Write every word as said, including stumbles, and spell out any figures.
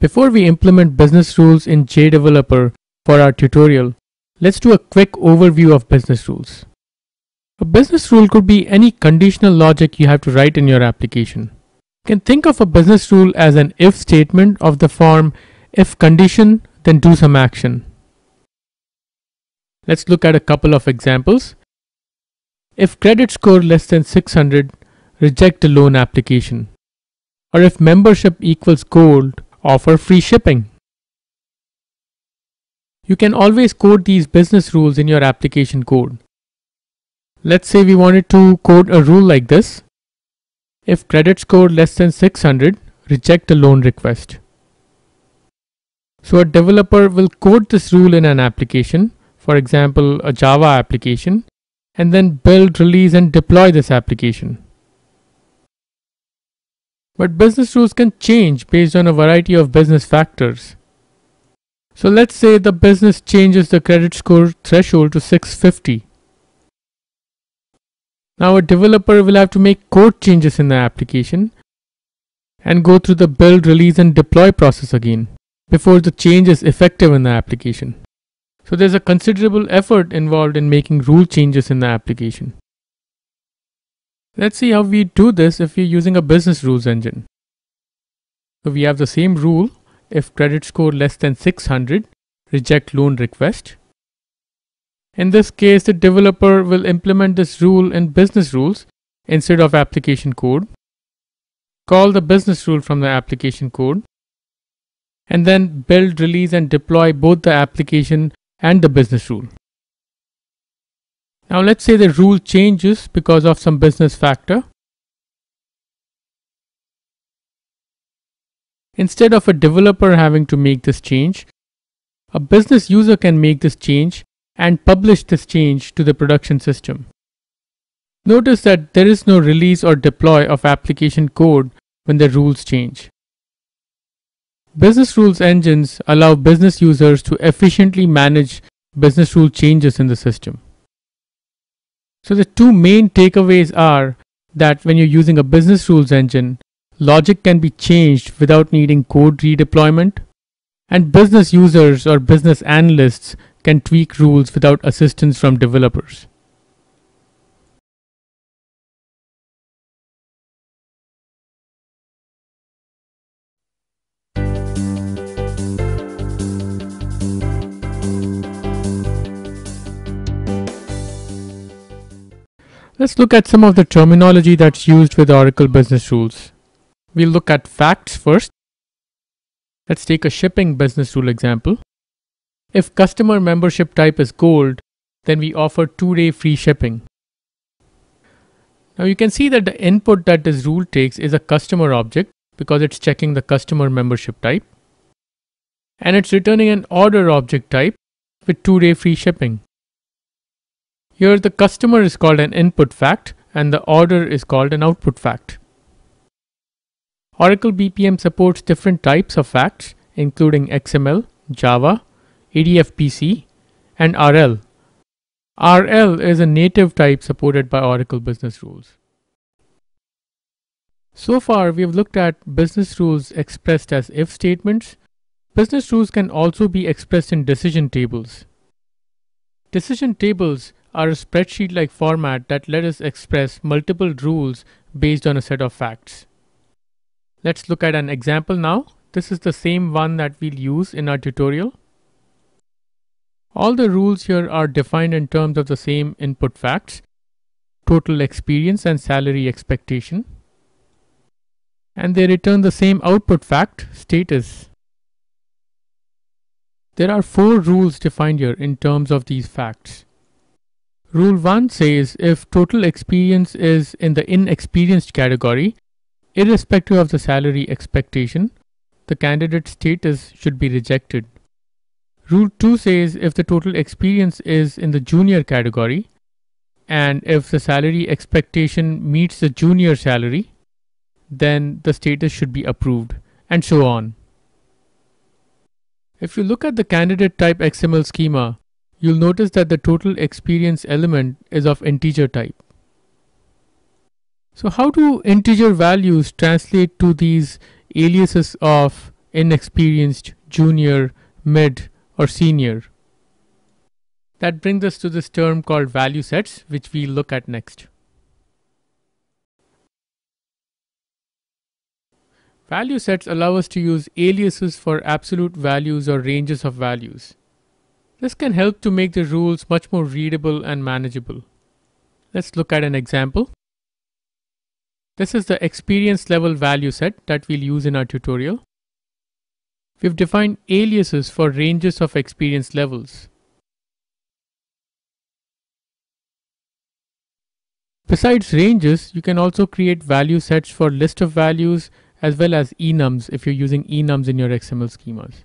Before we implement business rules in JDeveloper for our tutorial, let's do a quick overview of business rules. A business rule could be any conditional logic you have to write in your application. You can think of a business rule as an if statement of the form, if condition, then do some action. Let's look at a couple of examples. If credit score less than six hundred, reject the loan application. Or if membership equals gold, offer free shipping. You can always code these business rules in your application code. Let's say we wanted to code a rule like this. If credit score less than six hundred, reject a loan request. So a developer will code this rule in an application, for example a Java application, and then build, release and deploy this application. But business rules can change based on a variety of business factors. So let's say the business changes the credit score threshold to six fifty. Now a developer will have to make code changes in the application and go through the build, release and deploy process again before the change is effective in the application. So there's a considerable effort involved in making rule changes in the application. Let's see how we do this if we're using a business rules engine. So we have the same rule, if credit score less than six hundred, reject loan request. In this case, the developer will implement this rule in business rules instead of application code, call the business rule from the application code, and then build, release and deploy both the application and the business rule. Now let's say the rule changes because of some business factor. Instead of a developer having to make this change, a business user can make this change and publish this change to the production system. Notice that there is no release or deploy of application code when the rules change. Business rules engines allow business users to efficiently manage business rule changes in the system. So the two main takeaways are that when you're using a business rules engine, logic can be changed without needing code redeployment, and business users or business analysts can tweak rules without assistance from developers. Let's look at some of the terminology that's used with Oracle Business Rules. We'll look at facts first. Let's take a shipping business rule example. If customer membership type is gold, then we offer two-day free shipping. Now you can see that the input that this rule takes is a customer object because it's checking the customer membership type. And it's returning an order object type with two-day free shipping. Here the customer is called an input fact and the order is called an output fact. Oracle B P M supports different types of facts including X M L, Java, A D F P C and R L. R L is a native type supported by Oracle Business Rules. So far we have looked at business rules expressed as if statements. Business rules can also be expressed in decision tables. Decision tables are a spreadsheet-like format that let us express multiple rules based on a set of facts. Let's look at an example now. This is the same one that we'll use in our tutorial. All the rules here are defined in terms of the same input facts, total experience and salary expectation. And they return the same output fact, status. There are four rules defined here in terms of these facts. Rule one says if total experience is in the inexperienced category, irrespective of the salary expectation, the candidate status should be rejected. Rule two says if the total experience is in the junior category and if the salary expectation meets the junior salary, then the status should be approved, and so on. If you look at the candidate type X M L schema, you'll notice that the total experience element is of integer type. So how do integer values translate to these aliases of inexperienced, junior, mid, or senior. That brings us to this term called value sets, which we'll look at next. Value sets allow us to use aliases for absolute values or ranges of values. This can help to make the rules much more readable and manageable. Let's look at an example. This is the experience level value set that we'll use in our tutorial. We've defined aliases for ranges of experience levels. Besides ranges, you can also create value sets for list of values as well as enums if you're using enums in your X M L schemas.